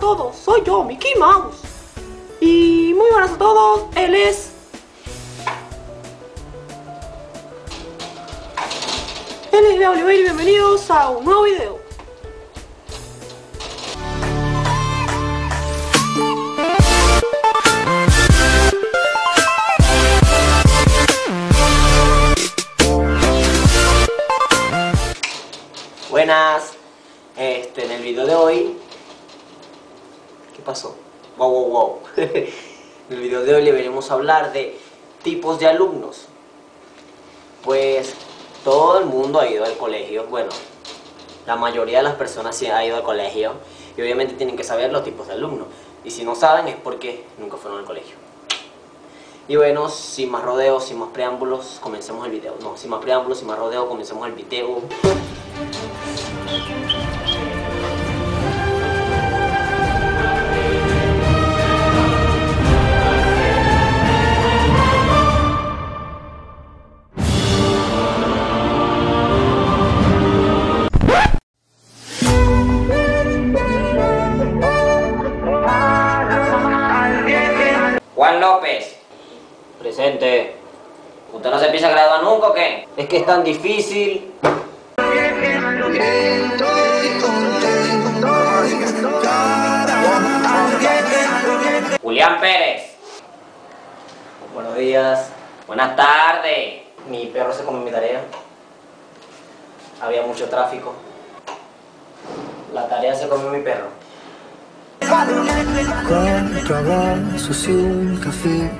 todos, soy yo, Miki Mouse. Y muy buenas a todos, él es... Él es Leao Oliveira y bienvenidos a un nuevo video. Buenas, en el video de hoy... ¿Qué pasó? Wow. En el video de hoy le venimos a hablar de tipos de alumnos. Pues todo el mundo ha ido al colegio, bueno, la mayoría de las personas sí ha ido al colegio y obviamente tienen que saber los tipos de alumnos. Y si no saben es porque nunca fueron al colegio. Y bueno, sin más rodeos, sin más preámbulos, comencemos el video. No, sin más preámbulos, sin más rodeos, comencemos el video. López. Presente. ¿Usted no se piensa graduar nunca o qué? Es que es tan difícil. Julián Pérez. Buenos días. Buenas tardes. Mi perro se comió mi tarea. Había mucho tráfico. La tarea se comió mi perro. Cuánto abrazo sin café,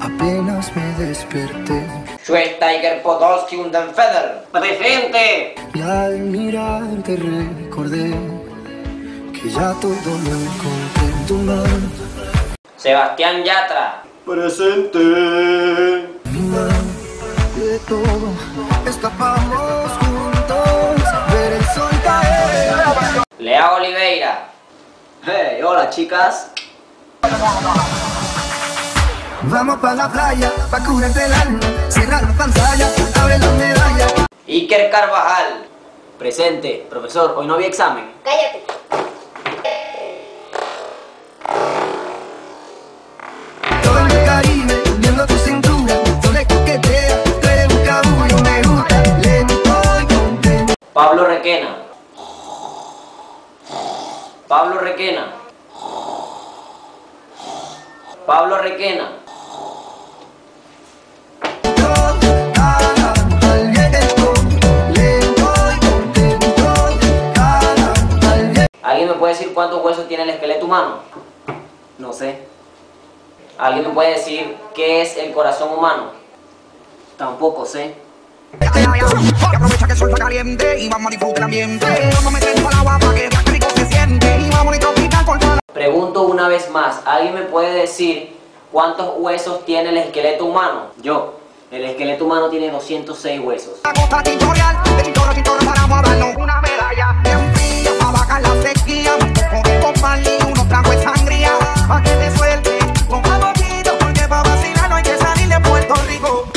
apenas me desperté. Yo es Tiger Podolsky, un danfeder. ¡Presente! Y al mirarte recordé que ya todo lo encontré en tu mano. Sebastián Yatra. ¡Presente! Mi mano de todo, escapamos juntos a ver el sol caer. Leao Oliveira. Hey, hola chicas. Vamos para la playa, pa' curarte el alma, cerrar la pantalla, abre la medalla. Iker Carvajal. Presente. Profesor, hoy no había examen. Cállate. Todo el Caribe, viendo tu cintura, tú le coqueteas, tú eres un cabullo, me gusta, lento y contento. Pablo Requena. Pablo Requena. Pablo Requena. ¿Alguien me puede decir cuántos huesos tiene el esqueleto humano? No sé. ¿Alguien me puede decir qué es el corazón humano? Tampoco sé. Aprovecha que el sol está caliente y vamos a disfrutar el ambiente. Vamos a meternos al agua para que se siente y vamos a tropical por toda la... Pregunto una vez más, ¿alguien me puede decir cuántos huesos tiene el esqueleto humano? Yo, el esqueleto humano tiene 206 huesos. La costa territorial, de Chitorro para guardarnos una medalla. En frío, para bajar la sequía, con compal y unos tragos de sangría. Pa' que te suelte, con poquito, porque pa' vacilar no hay que salir de Puerto Rico.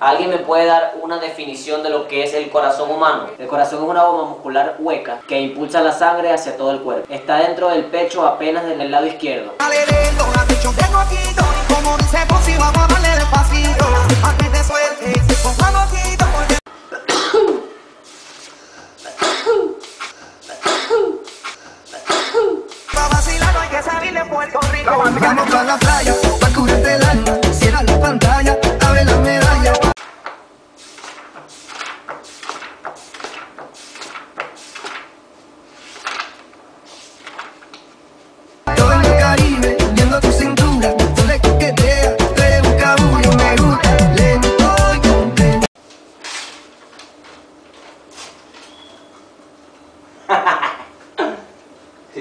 ¿Alguien me puede dar una definición de lo que es el corazón humano? El corazón es una bomba muscular hueca que impulsa la sangre hacia todo el cuerpo. Está dentro del pecho apenas en el lado izquierdo.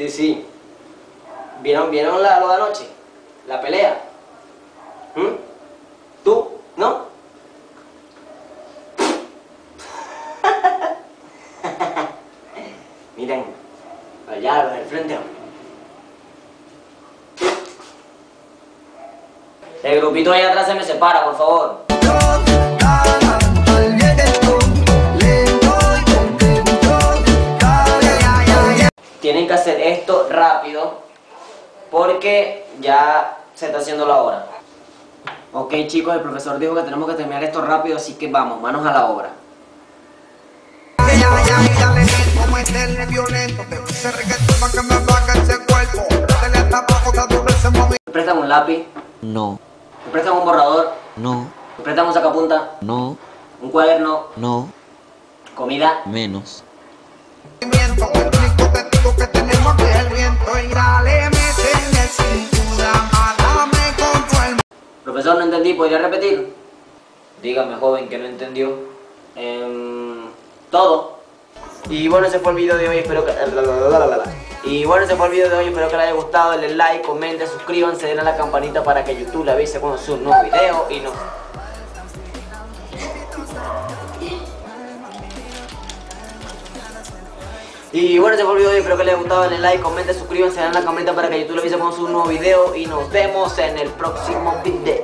Sí. ¿Vieron lo de anoche? La pelea. ¿Tú? ¿No? Miren, allá los del frente. El grupito allá atrás se me separa, por favor. que hacer esto rápido porque ya se está haciendo la hora. Ok chicos, el profesor dijo que tenemos que terminar esto rápido, así que vamos, manos a la obra. ¿Me prestan un lápiz? No. ¿Me prestan un borrador? No. ¿Me prestan un sacapunta? No. ¿Un cuaderno? No. ¿Comida? Menos. Profesor, no entendí, ¿podría repetir? Dígame, joven, que no entendió. Todo. Y bueno, ese fue el video de hoy, espero que... les haya gustado. Denle like, comenten, suscríbanse, denle a la campanita para que YouTube le avise cuando suba un nuevo video y nos... Y bueno, ese fue el video de hoy, espero que les haya gustado. Denle like, comenten, suscríbanse, denle a la campanita para que YouTube le avise cuando suba un nuevo video y nos vemos en el próximo video.